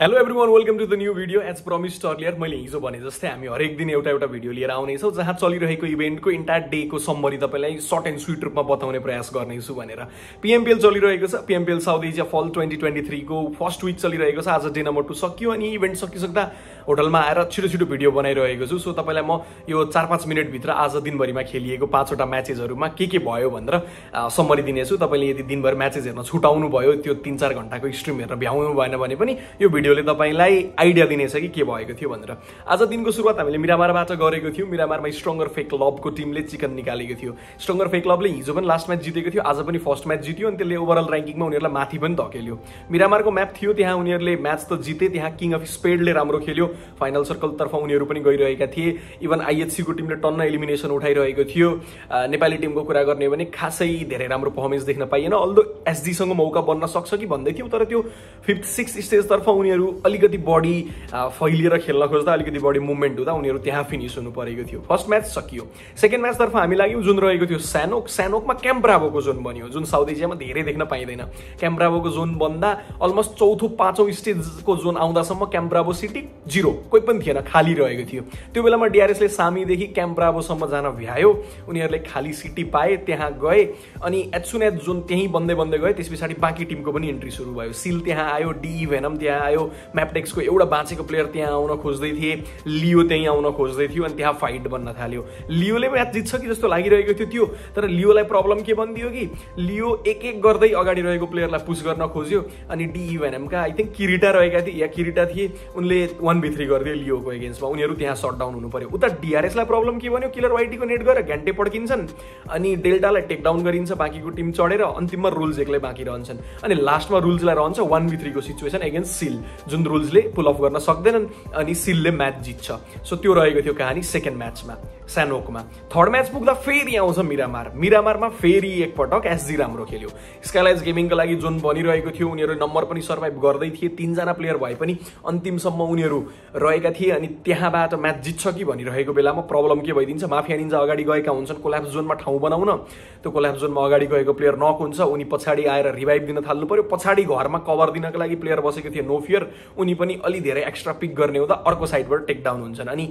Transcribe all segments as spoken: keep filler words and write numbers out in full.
Hello everyone welcome to the new video. As promised earlier मैले हिजो भने जस्तै हामी हरेक दिन एउटा एउटा भिडियो लिएर आउनेछौँ जहाँ चलिरहेको इभेन्टको इन्टायर डेको सम्बरी तपाईलाई सर्ट एन्ड स्विट रूपमा बताउने प्रयास गर्नेछु भनेर। पीएमपीएल चलिरहेको छ, PMPL South Asia fall twenty twenty three को फर्स्ट विक चलिरहेको छ। आज डे नम्बर टू सकियो अनि इभेन्ट सकिसक्दा होटलमा आएर छिटो छिटो भिडियो बनाइरहेको छु। सो तपाईलाई म यो चार पाँच मिनटभित्र आज दिनभरिमा खेलिएको पाँचवटा म्याचेसहरूमा के के भयो भनेर सम्बरी दिनेछु। तपाईँले यदि दिनभर म्याचेस हेर्न छुटाउनु भयो, त्यो तिन चार घन्टाको स्ट्रिम हेरेर भ्याउनु भएन भने पनि यो भिडियोले तपाईलाई आइडिया दिनेछ कि के भएको थियो भनेर। आज दिनको सुरुवात हामीले मिरामारबाट गरेको थियौँ। मिरामारमा स्ट्रङ्गर फेक लबको टिमले चिकन निकालेको थियो। स्ट्रङ्गर फेक लबले हिजो पनि लास्ट म्याच जितेको थियो, आज पनि फर्स्ट म्याच जित्यो अनि त्यसले ओभरअल ऱ्याङ्किङमा उनीहरूलाई माथि पनि धकेल्यो। मिरामारको म्याप थियो, त्यहाँ उनीहरूले म्याच त जिते, त्यहाँ किङ अफ स्पेडले राम्रो खेल्यो, फाइनल सर्कलतर्फ उनीहरू पनि गइरहेका थिए। इभन आइएचसीको टिमले टन्न एलिमिनेसन उठाइरहेको थियो। नेपाली टिमको कुरा गर्ने हो भने खासै धेरै राम्रो पर्फर्मेन्स देख्न पाइएन। अल्दो एसजीसँग मौका बन्न सक्छ कि भन्दै थियो, तर त्यो फिफ्थ सिक्स्थ स्टेजतर्फ उनीहरू अलिकति बढी फैलिएर खेल्न खोज्दा, अलिकति बढी मुभमेन्ट हुँदा उनीहरू त्यहाँ फिनिस हुनु परेको थियो। फर्स्ट म्याच सकियो। सेकेन्ड म्याचतर्फ हामी लाग्यौँ, जुन रहेको थियो स्यानोक। स्यानोकमा क्याम्ब्राभोको जोन बन्यो, जुन साउथ एसियामा धेरै देख्न पाइँदैन। क्याम्ब्राभोको जोन बन्दा अलमोस्ट चौथो पाँचौँ स्टेजको जोन आउँदासम्म क्याम्ब्राभो सिटी जिरो, कोही पनि थिएन, खाली रहेको थियो। त्यो बेलामा डिआरएसले सामीदेखि क्याम्ब्राभोसम्म जान भ्यायो, उनीहरूले खाली सिटी पाए, त्यहाँ गए अनि एचुनेट जोन त्यहीँ बन्दै बन्दै गए। त्यस पछाडि बाँकी टिमको पनि इन्ट्री सुरु भयो। सिल त्यहाँ आयो, डी भेनम त्यहाँ आयो, म्यापटेक्सको एउटा बाँचेको प्लेयर त्यहाँ आउन खोज्दै थिए, लियो त्यहीँ आउन खोज्दै थियो अनि त्यहाँ फाइट बन्न थाल्यो। लियोले म्याच जित्छ कि जस्तो लागिरहेको थियो त्यो, तर लियोलाई प्रब्लम के भनिदियो कि लियो एक एक गर्दै अगाडि रहेको प्लेयरलाई पुस गर्न खोज्यो अनि डी भेनमका आई थिङ्क किरिटा रहेका थिए या किरिटा थिए, उनले वान बी थ्री गरिदियो लियोको एगेन्स्टमा। उनीहरू त्यहाँ सटडाउन हुनु पर्यो। उता डिआरएसलाई प्रब्लम के भन्यो, किलर वाइटीको नेट गरेर घन्टे पड्किन्छन् अनि डेल्टालाई टेकडाउन गरिन्छ, बाँकीको टिम चढेर अन्तिममा रुल्स एक्लै बाँकी रहन्छन् अनि लास्टमा रुल्सलाई रहन्छ वान बी थ्रीको सिचुएसन एगेन्स्ट सिल, जुन रुल्सले पुल अफ गर्न सक्दैनन् अनि सिलले म्याच जित्छ। सो त्यो रहेको थियो कहानी सेकेन्ड म्याचमा स्यानोकमा। थर्ड म्याच पुग्दा फेरि आउँछ मिरामार। मिरामारमा फेरि एकपटक एसजी राम्रो खेल्यो। स्काइलाइट्स गेमिङको लागि जोन बनिरहेको थियो, उनीहरू नम्बर पनि सर्भाइभ गर्दै थिए, तिनजना प्लेयर भए पनि अन्तिमसम्म उनीहरू रहेका थिए अनि त्यहाँबाट म्याच जित्छ कि भनिरहेको बेलामा प्रब्लम के भइदिन्छ, माफिया निन्जा अगाडि गएका हुन्छन् कोल्याप्स जोनमा ठाउँ बनाउन। त्यो कोल्याप्स जोनमा अगाडि गएको प्लेयर नक हुन्छ, उनी पछाडि आएर रिभाइभ दिन थाल्नु पर्यो। पछाडि घरमा कभर दिनको लागि प्लेयर बसेको थियो नो फियर, उनी पनि अलि धेरै एक्स्ट्रा पिक गर्ने हुँदा अर्को साइडबाट टेकडाउन हुन्छन् अनि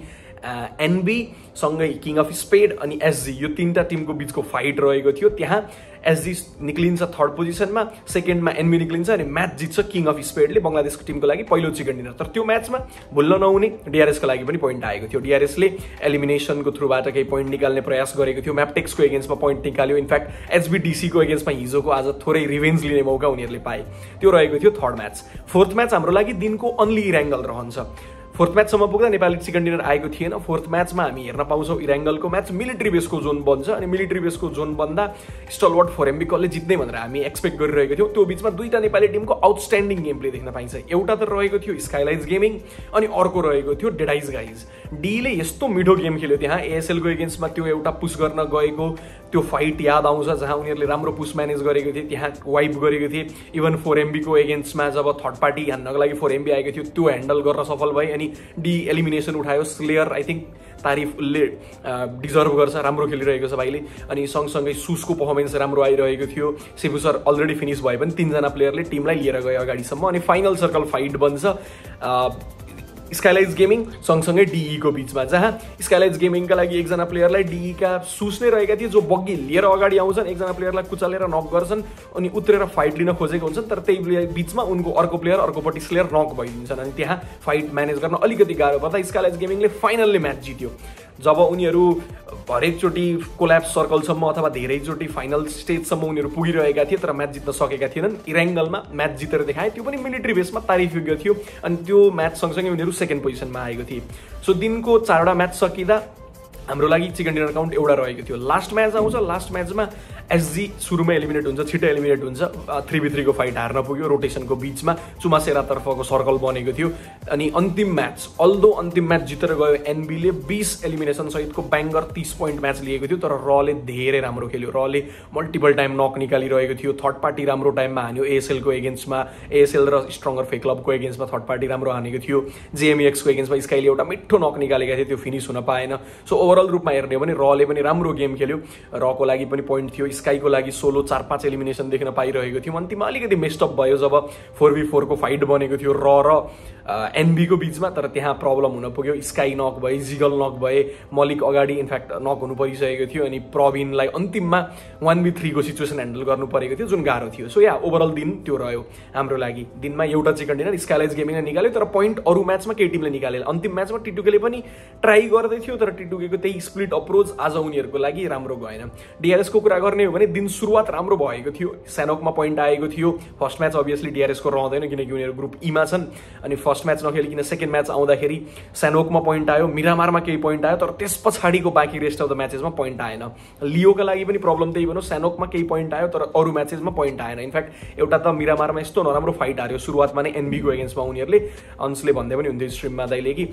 एनबी सँगै किङ अफ स्पेड अनि एसजी, यो तिनवटा टिमको बिचको फाइट रहेको थियो। त्यहाँ एसजी निक्लिन्छ थर्ड पोजिसनमा, सेकेन्डमा एनबी निक्लिन्छ अनि म्याच जित्छ किङ अफ स्पेडले, बङ्गलादेशको टिमको लागि पहिलो चिकन डिनर। तर त्यो म्याचमा भुल्न नहुने डिआरएसको लागि पनि पोइन्ट आएको थियो। डिआरएसले एलिमिनेसनको थ्रुबाट केही पोइन्ट निकाल्ने प्रयास गरेको थियो, म्यापटेक्सको एगेन्स्टमा पोइन्ट निकाल्यो। इनफ्याक्ट एचबिडिसीको एगेन्स्टमा हिजोको आज थोरै रिभेन्ज लिने मौका उनीहरूले पाए। त्यो रहेको थियो थर्ड म्याच। फोर्थ म्याच हाम्रो लागि दिनको अन्ली इराङ्गल रहन्छ। फोर्थ म्याचसम्म पुग्दा नेपाली चिकन डिनर आएको थिएन। फोर्थ म्याचमा हामी हेर्न पाउँछौँ इराङ्गलको म्याच। मिलिट्री बेसको जोन बन्छ अनि मिलिट्री बेसको जोन बन्दा स्टलवर्ड फोर एमबी कसले जित्ने भनेर हामी एक्सपेक्ट गरिरहेको थियौँ। त्यो बिचमा दुईवटा नेपाली टिमको आउटस्ट्यान्डिङ गेम प्ले देख्न पाइन्छ। एउटा त रहेको थियो स्काइलाइट्स गेमिङ अनि अर्को रहेको थियो डेडाइज गाइज। डीले यस्तो मिठो गेम खेल्यो त्यहाँ। एएसएलको एगेन्स्टमा त्यो एउटा पुस गर्न गएको त्यो फाइट याद आउँछ जहाँ उनीहरूले राम्रो पुस म्यानेज गरेको थिए, त्यहाँ वाइप गरेको थिए। इभन फोर एमबीको एगेन्स्टमा जब थर्ड पार्टी हान्नको लागि फोर एमबी आएको थियो, त्यो ह्यान्डल गर्न सफल भए अनि डी एलिमिनेसन उठायो। स्लेयर आई थिङ्क तारिफ उसले डिजर्भ गर्छ, राम्रो खेलिरहेको छ भाइले। अनि सँगसँगै सुसको पर्फर्मेन्स राम्रो आइरहेको थियो। सिपु सर अलरेडी फिनिस भए पनि तिनजना प्लेयरले टिमलाई लिएर गयो अगाडिसम्म अनि फाइनल सर्कल फाइट बन्छ स्काइलाइट्स गेमिङ सँगसँगै डिईको बिचमा, जहाँ स्काइलाइट्स गेमिङका लागि एकजना प्लेयरलाई डिईका सुस नै रहेका थिए जो बग्गी लिएर अगाडि आउँछन्, एकजना प्लेयरलाई कुचालेर नक गर्छन् अनि उत्रेर फाइट लिन खोजेको हुन्छन्, तर त्यही बिचमा उनको अर्को प्लेयर अर्कोपट्टि स्लेयर नक भइदिन्छन् अनि त्यहाँ फाइट म्यानेज गर्न अलिकति गाह्रो पर्दा स्काइलाइट्स गेमिङले फाइनलले म्याच जित्यो। जब उनीहरू हरेकचोटि कोल्याप्स सर्कलसम्म अथवा धेरैचोटि फाइनल स्टेजसम्म उनीहरू पुगिरहेका थिए तर म्याच जित्न सकेका थिएनन्, इराङ्गलमा म्याच जितेर देखाए। त्यो पनि मिलिट्री बेसमा तारिफयोग्य थियो अनि त्यो म्याच सँगसँगै उनीहरू सेकेन्ड पोजिसनमा आएको थिए। सो दिनको चारवटा म्याच सकिँदा हाम्रो लागि चिकन डिनर काउन्ट एउटा रहेको थियो। लास्ट म्याच आउँछ। लास्ट म्याचमा एसजी सुरुमा एलिमिनेट हुन्छ, छिटो एलिमिनेट हुन्छ। थ्री बी थ्रीको फाइट हार्न पुग्यो। रोटेसनको बिचमा चुमासेरातर्फको सर्कल बनेको थियो अनि अन्तिम म्याच, अल्दो अन्तिम म्याच जितेर गयो एनबीले, बिस एलिमिनेसन सहितको ब्याङ्गर तीस पोइन्ट म्याच लिएको थियो। तर रले धेरै राम्रो खेल्यो। रले मल्टिपल टाइम नक निकालिरहेको थियो, थर्ड पार्टी राम्रो टाइममा हान्यो। एएसएलको एगेन्स्टमा, एएसएल र स्ट्रङ्गर फेक क्लबको एगेन्स्टमा थर्ड पार्टी राम्रो हानेको थियो। जेएमएक्सको एगेन्स्टमा स्काइले एउटा मिठो नक निकालेको थियो, त्यो फिनिस हुन पाएन। सो ओभरअल रूपमा हेर्ने हो भने रले पनि राम्रो गेम खेल्यो। रको लागि पनि पोइन्ट थियो, स्काई को लागि सोलो चार पांच एलिमिनेशन देख्न पाइरहेको थियौं। अन्तिममा अलिकति मेस्ड अप भयो जब फोर भी फोर को फाइट बनेको थियो र र एनबी को बीचमा, तर त्यहाँ प्रब्लम हुन पुग्यो। स्काई नक भए, जिगल नक भए, मलिक अगाडि इनफ्याक्ट नक हुनु परिसकेको थियो अनि प्रवीणलाई अन्तिममा वन भी थ्री को सिचुएसन ह्यान्डल गर्नु परेको थियो जुन गाह्रो थियो। सो या ओभरअल दिन त्यो रह्यो हाम्रो लागि। दिनमा एउटा चिकन डिनर स्काइलाइट्स गेमिङले निकाल्यो, तर प्वाइन्ट अरु म्याचमा के टिमले निकालेल। अन्तिम म्याचमा टिटुकेले पनि ट्राई गर्दै थियो तर टिटुकेको त्यही स्प्लिट अप्रोच आज उनीहरुको लागि राम्रो गएन। डीआरएस को कुरा गर्ने हो भने दिन सुरुवात राम्रो भएको थियो, सैनोकमा प्वाइन्ट आएको थियो। फर्स्ट म्याच अभियसली डीआरएस को रहदैन किनकि उनीहरु ग्रुप ई मा छन् अनि फर्स्ट म्याच नखेलिकन सेकेन्ड म्याच आउँदाखेरि सैनोकमा प्वाइन्ट आयो, मिरामारमा केही प्वाइन्ट आयो, तर त्यसपछिको बाकी रेस्ट अफ द म्याचेसमा प्वाइन्ट आएन। लियोका लागि पनि प्रब्लम त्यही भनौं, सैनोकमा केही प्वाइन्ट आयो तर अरु म्याचेसमा प्वाइन्ट आएन। इनफ्याक्ट एउटा त मिरामारमा यस्तो नराम्रो फाइट आयो सुरुवातमा नै एनबी को अगेन्स्टमा, उनीहरुले अंशले भन्दै पनि हुन्थ्यो स्ट्रिममा दाइले कि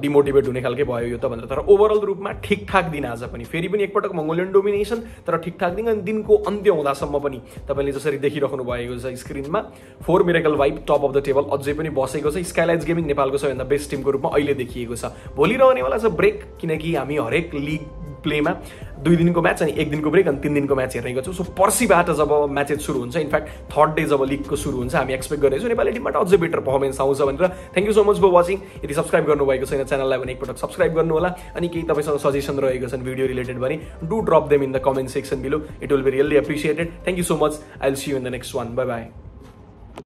डिमोटिभेट हुने खालको भयो यो त भनेर। तर ओभरअल रूपमा ठिकठाक दिन आज पनि, फेरि पनि एकपटक मंगोलियन डोमिनेसन तर ठिकठाक दिन। अनि दिनको अन्त्य हुँदासम्म पनि तपाईले जसरी देखिराख्नु भएको छ स्क्रिनमा four miracle vibe top of the table अझै पनि बसेको छ। स्काइलाइट्स गेमिङ नेपालको सबैभन्दा बेस्ट टिमको रूपमा अहिले देखिएको छ। भोलि रहनेवाला छ ब्रेक किनकि हामी हरेक लिग प्लेमा दुई दिनको म्याच अनि एक दिनको ब्रेक अनि तीन दिनको म्याच हेर्ने गर्छौं। सो पर्सिबाट जब म्याचेस सुरु हुन्छ, इनफ्याक्ट थर्ड डे जब लिगको सुरु हुन्छ, हामी एक्सपेक्ट गरेछौं नेपाली टिमबाट अझै बेटर पर्फर्मेन्स आउँछ भनेर। Thank you so much for watching. यदि सब्स्क्राइब गर्नुभएको छैन च्यानललाई भने एकपटक सब्स्क्राइब गर्नु होला अनि केही तपाईसँग सजेसन रहेको छन् भिडियो रिलेटेड भने do drop them in the comment section below. It will be really appreciated. Thank you so much. I will see you in the next one. Bye bye.